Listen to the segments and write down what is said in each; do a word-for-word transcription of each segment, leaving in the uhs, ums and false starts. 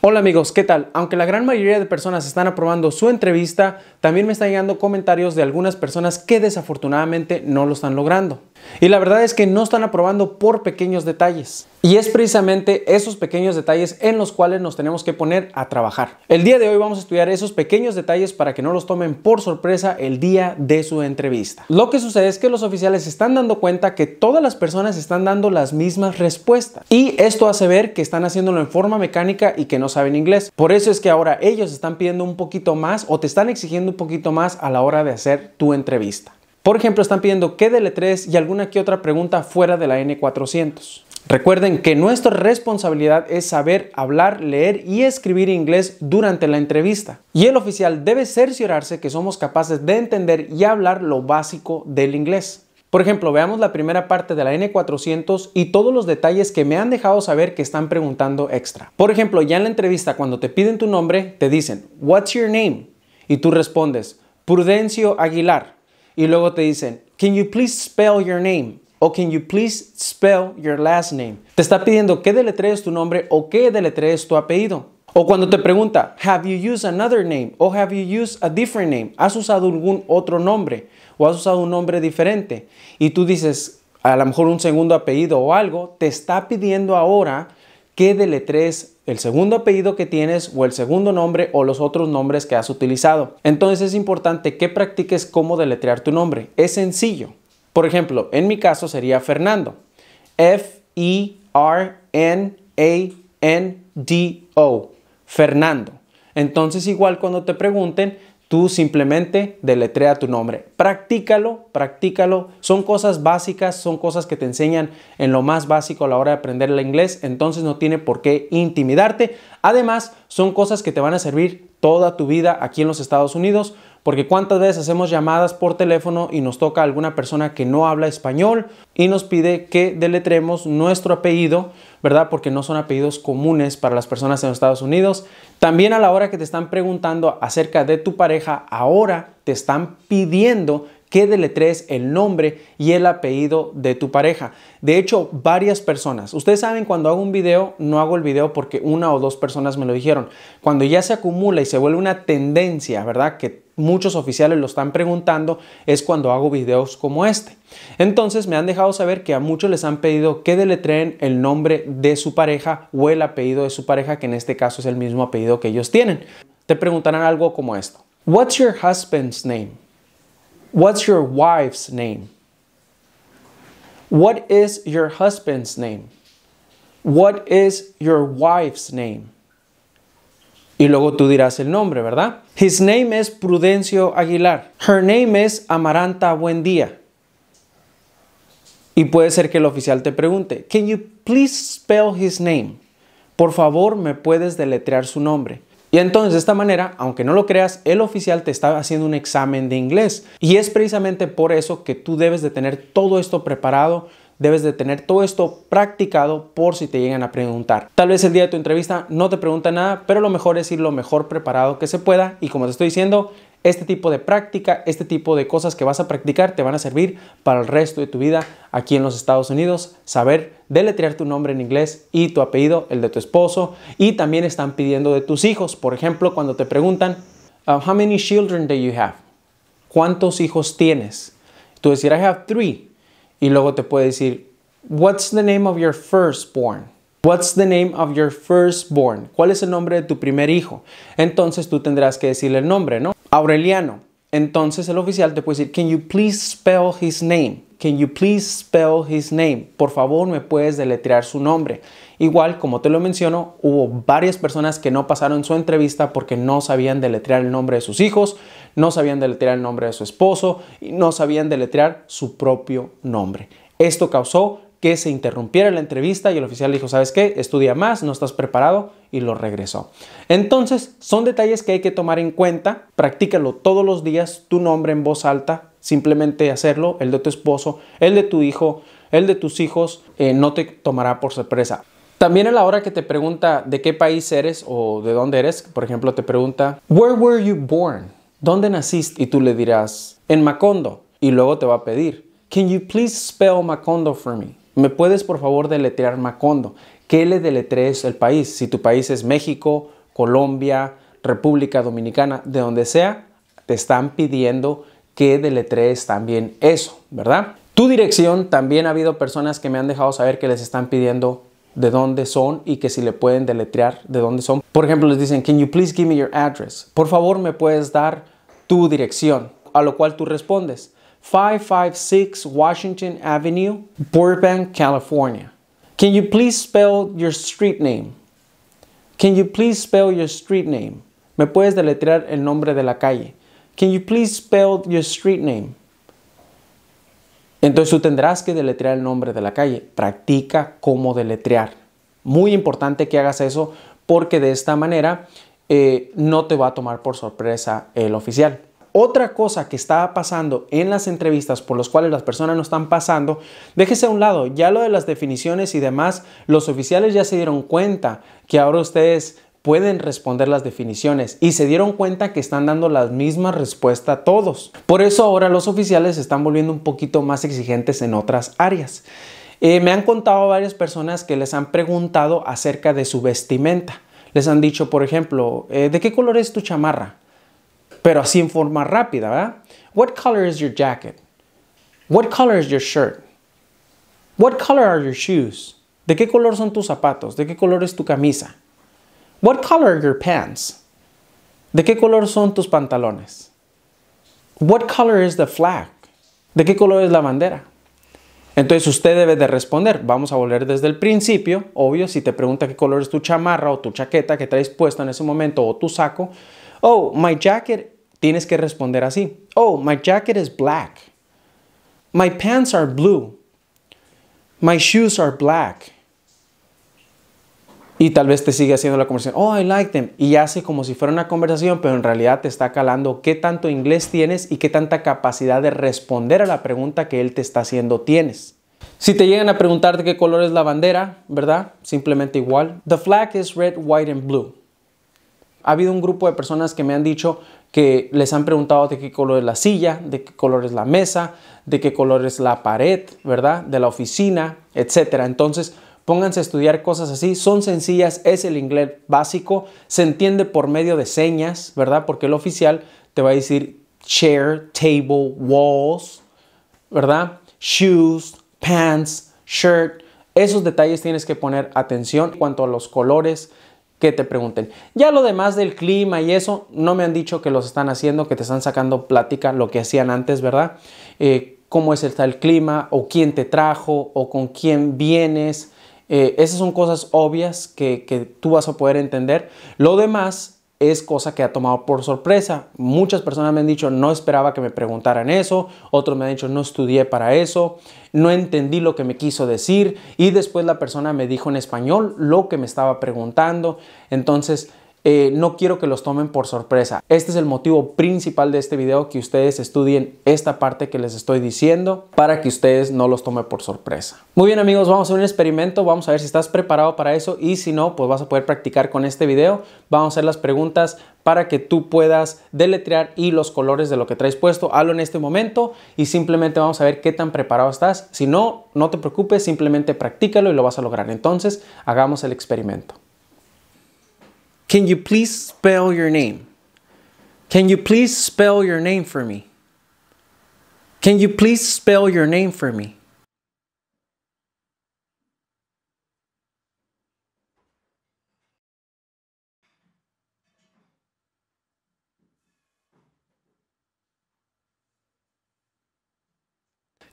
Hola amigos, ¿qué tal? Aunque la gran mayoría de personas están aprobando su entrevista, también me están llegando comentarios de algunas personas que desafortunadamente no lo están logrando. Y la verdad es que no están aprobando por pequeños detalles. Y es precisamente esos pequeños detalles en los cuales nos tenemos que poner a trabajar. El día de hoy vamos a estudiar esos pequeños detalles para que no los tomen por sorpresa el día de su entrevista. Lo que sucede es que los oficiales están dando cuenta que todas las personas están dando las mismas respuestas. Y esto hace ver que están haciéndolo en forma mecánica y que no saben inglés. Por eso es que ahora ellos están pidiendo un poquito más o te están exigiendo un poquito más a la hora de hacer tu entrevista. Por ejemplo, están pidiendo que deletrees y alguna que otra pregunta fuera de la N cuatrocientos. Recuerden que nuestra responsabilidad es saber hablar, leer y escribir inglés durante la entrevista. Y el oficial debe cerciorarse que somos capaces de entender y hablar lo básico del inglés. Por ejemplo, veamos la primera parte de la N cuatrocientos y todos los detalles que me han dejado saber que están preguntando extra. Por ejemplo, ya en la entrevista cuando te piden tu nombre, te dicen "What's your name?" y tú respondes "Prudencio Aguilar". Y luego te dicen "Can you please spell your name?" o "Can you please spell your last name?". Te está pidiendo que deletrees tu nombre o que deletrees tu apellido. O cuando te pregunta, have you used another name? O have you used a different name? ¿Has usado algún otro nombre? O has usado un nombre diferente. Y tú dices, a lo mejor un segundo apellido o algo, te está pidiendo ahora que deletrees el segundo apellido que tienes o el segundo nombre o los otros nombres que has utilizado. Entonces es importante que practiques cómo deletrear tu nombre. Es sencillo. Por ejemplo, en mi caso sería Fernando. F E R N A N D O. Fernando. Entonces igual cuando te pregunten, tú simplemente deletrea tu nombre. Practícalo, practícalo. Son cosas básicas, son cosas que te enseñan en lo más básico a la hora de aprender el inglés. Entonces no tiene por qué intimidarte. Además, son cosas que te van a servir toda tu vida aquí en los Estados Unidos. Porque cuántas veces hacemos llamadas por teléfono y nos toca a alguna persona que no habla español y nos pide que deletremos nuestro apellido, ¿verdad? Porque no son apellidos comunes para las personas en los Estados Unidos. También a la hora que te están preguntando acerca de tu pareja, ahora te están pidiendo que deletrees el nombre y el apellido de tu pareja. De hecho, varias personas. Ustedes saben, cuando hago un video, no hago el video porque una o dos personas me lo dijeron. Cuando ya se acumula y se vuelve una tendencia, ¿verdad? Que muchos oficiales lo están preguntando, es cuando hago videos como este. Entonces me han dejado saber que a muchos les han pedido que deletreen el nombre de su pareja o el apellido de su pareja, que en este caso es el mismo apellido que ellos tienen. Te preguntarán algo como esto. What's your husband's name? What's your wife's name? What is your husband's name? What is your wife's name? Y luego tú dirás el nombre, ¿verdad? His name is Prudencio Aguilar. Her name is Amaranta Buendía. Y puede ser que el oficial te pregunte, can you please spell his name? Por favor, ¿me puedes deletrear su nombre? Y entonces de esta manera, aunque no lo creas, el oficial te está haciendo un examen de inglés. Y es precisamente por eso que tú debes de tener todo esto preparado. Debes de tener todo esto practicado por si te llegan a preguntar. Tal vez el día de tu entrevista no te preguntan nada, pero lo mejor es ir lo mejor preparado que se pueda. Y como te estoy diciendo, este tipo de práctica, este tipo de cosas que vas a practicar te van a servir para el resto de tu vida aquí en los Estados Unidos. Saber deletrear tu nombre en inglés y tu apellido, el de tu esposo. Y también están pidiendo de tus hijos. Por ejemplo, cuando te preguntan, how many children do you have? ¿Cuántos hijos tienes? Tú decir, I have three. Y luego te puede decir, what's the name of your firstborn? What's the name of your firstborn? ¿Cuál es el nombre de tu primer hijo? Entonces tú tendrás que decirle el nombre, ¿no? Aureliano. Entonces el oficial te puede decir, can you please spell his name? Can you please spell his name? Por favor, ¿me puedes deletrear su nombre? Igual, como te lo menciono, hubo varias personas que no pasaron su entrevista porque no sabían deletrear el nombre de sus hijos, no sabían deletrear el nombre de su esposo y no sabían deletrear su propio nombre. Esto causó que se interrumpiera la entrevista y el oficial dijo, ¿sabes qué? Estudia más, no estás preparado, y lo regresó. Entonces, son detalles que hay que tomar en cuenta. Practícalo todos los días, tu nombre en voz alta, simplemente hacerlo, el de tu esposo, el de tu hijo, el de tus hijos, eh, no te tomará por sorpresa. También a la hora que te pregunta de qué país eres o de dónde eres, por ejemplo, te pregunta, where were you born? ¿Dónde naciste? Y tú le dirás, en Macondo. Y luego te va a pedir, can you please spell Macondo for me? ¿Me puedes por favor deletrear Macondo? que le deletrees el país. Si tu país es México, Colombia, República Dominicana, de donde sea, te están pidiendo que deletrees también eso, ¿verdad? Tu dirección, también ha habido personas que me han dejado saber que les están pidiendo de dónde son y que si le pueden deletrear de dónde son. Por ejemplo, les dicen, can you please give me your address? Por favor, ¿me puedes dar tu dirección? A lo cual tú respondes, five five six Washington Avenue, Burbank, California. Can you please spell your street name? Can you please spell your street name? ¿Me puedes deletrear el nombre de la calle? Can you please spell your street name? Entonces tú tendrás que deletrear el nombre de la calle. Practica cómo deletrear. Muy importante que hagas eso porque de esta manera eh, no te va a tomar por sorpresa el oficial. Otra cosa que está pasando en las entrevistas por las cuales las personas no están pasando, déjese a un lado, ya lo de las definiciones y demás, los oficiales ya se dieron cuenta que ahora ustedes pueden responder las definiciones y se dieron cuenta que están dando la misma respuesta a todos. Por eso ahora los oficiales se están volviendo un poquito más exigentes en otras áreas. Eh, me han contado varias personas que les han preguntado acerca de su vestimenta. Les han dicho, por ejemplo, eh, ¿de qué color es tu chamarra? Pero así en forma rápida, ¿verdad? What color is your jacket? What color is your shirt? What color are your shoes? ¿De qué color son tus zapatos? ¿De qué color es tu camisa? What color are your pants? ¿De qué color son tus pantalones? What color is the flag? ¿De qué color es la bandera? Entonces usted debe de responder. Vamos a volver desde el principio. Obvio, si te pregunta qué color es tu chamarra o tu chaqueta que traes puesta en ese momento o tu saco. Oh, my jacket. Tienes que responder así. Oh, my jacket is black. My pants are blue. My shoes are black. Y tal vez te sigue haciendo la conversación. Oh, I like them. Y hace como si fuera una conversación, pero en realidad te está calando qué tanto inglés tienes y qué tanta capacidad de responder a la pregunta que él te está haciendo tienes. Si te llegan a preguntar de qué color es la bandera, ¿verdad? Simplemente igual. The flag is red, white and blue. Ha habido un grupo de personas que me han dicho que les han preguntado de qué color es la silla, de qué color es la mesa, de qué color es la pared, ¿verdad? De la oficina, etcétera. Entonces, pónganse a estudiar cosas así. Son sencillas, es el inglés básico. Se entiende por medio de señas, ¿verdad? Porque el oficial te va a decir chair, table, walls, ¿verdad? Shoes, pants, shirt. Esos detalles tienes que poner atención en cuanto a los colores que te pregunten. Ya lo demás del clima y eso, no me han dicho que los están haciendo, que te están sacando plática, lo que hacían antes, ¿verdad? Eh, cómo es el tal clima, o quién te trajo, o con quién vienes. Eh, esas son cosas obvias que, que tú vas a poder entender. Lo demás es cosa que ha tomado por sorpresa. Muchas personas me han dicho, no esperaba que me preguntaran eso. Otros me han dicho, no estudié para eso. No entendí lo que me quiso decir. Y después la persona me dijo en español lo que me estaba preguntando. Entonces, eh, no quiero que los tomen por sorpresa. Este es el motivo principal de este video, que ustedes estudien esta parte que les estoy diciendo para que ustedes no los tomen por sorpresa. Muy bien, amigos, vamos a hacer un experimento. Vamos a ver si estás preparado para eso y si no, pues vas a poder practicar con este video. Vamos a hacer las preguntas para que tú puedas deletrear y los colores de lo que traes puesto. Hazlo en este momento y simplemente vamos a ver qué tan preparado estás. Si no, no te preocupes, simplemente practícalo y lo vas a lograr. Entonces, hagamos el experimento. Can you please spell your name? Can you please spell your name for me? Can you please spell your name for me?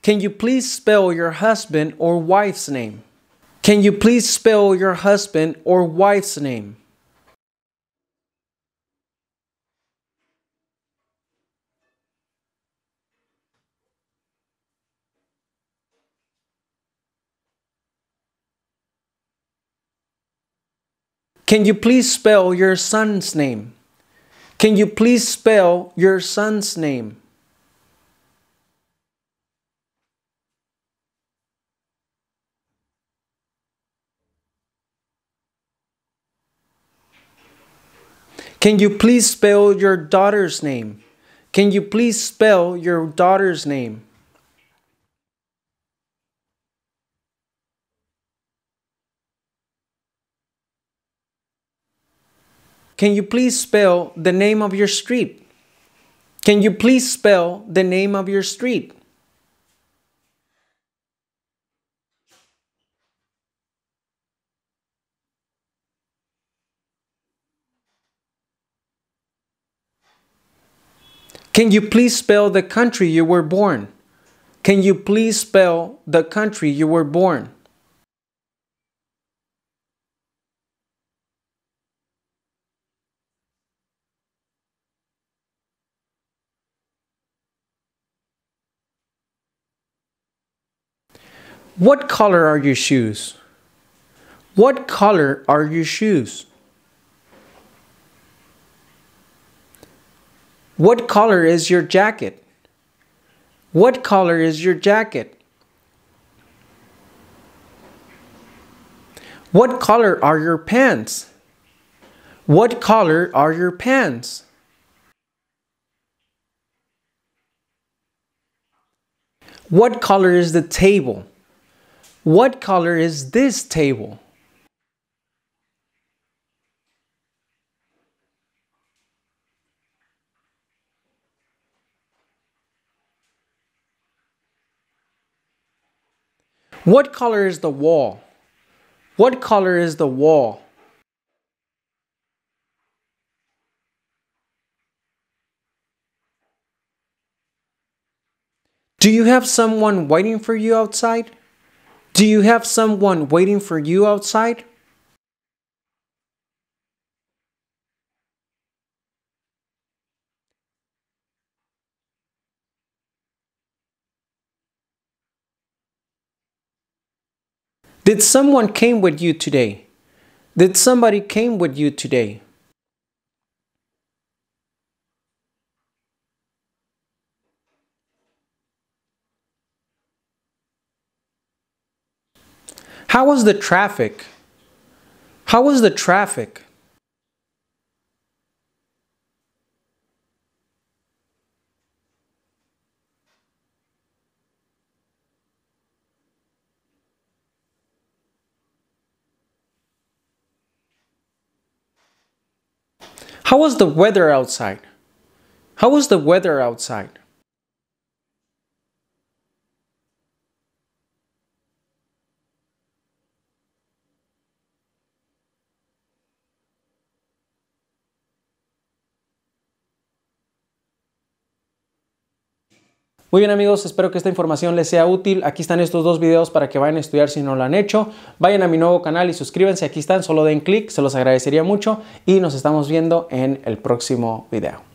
Can you please spell your husband or wife's name? Can you please spell your husband or wife's name? Can you please spell your son's name? Can you please spell your son's name? Can you please spell your daughter's name? Can you please spell your daughter's name? Can you please spell the name of your street? Can you please spell the name of your street? Can you please spell the country you were born? Can you please spell the country you were born? What color are your shoes? What color are your shoes? What color is your jacket? What color is your jacket? What color are your pants? What color are your pants? What color is the table? What color is this table? What color is the wall? What color is the wall? Do you have someone waiting for you outside? Do you have someone waiting for you outside? Did someone came with you today? Did somebody came with you today? How was the traffic? How was the traffic? How was the weather outside? How was the weather outside? Muy bien amigos, espero que esta información les sea útil. Aquí están estos dos videos para que vayan a estudiar si no lo han hecho. Vayan a mi nuevo canal y suscríbanse. Aquí están, solo den clic, se los agradecería mucho. Y nos estamos viendo en el próximo video.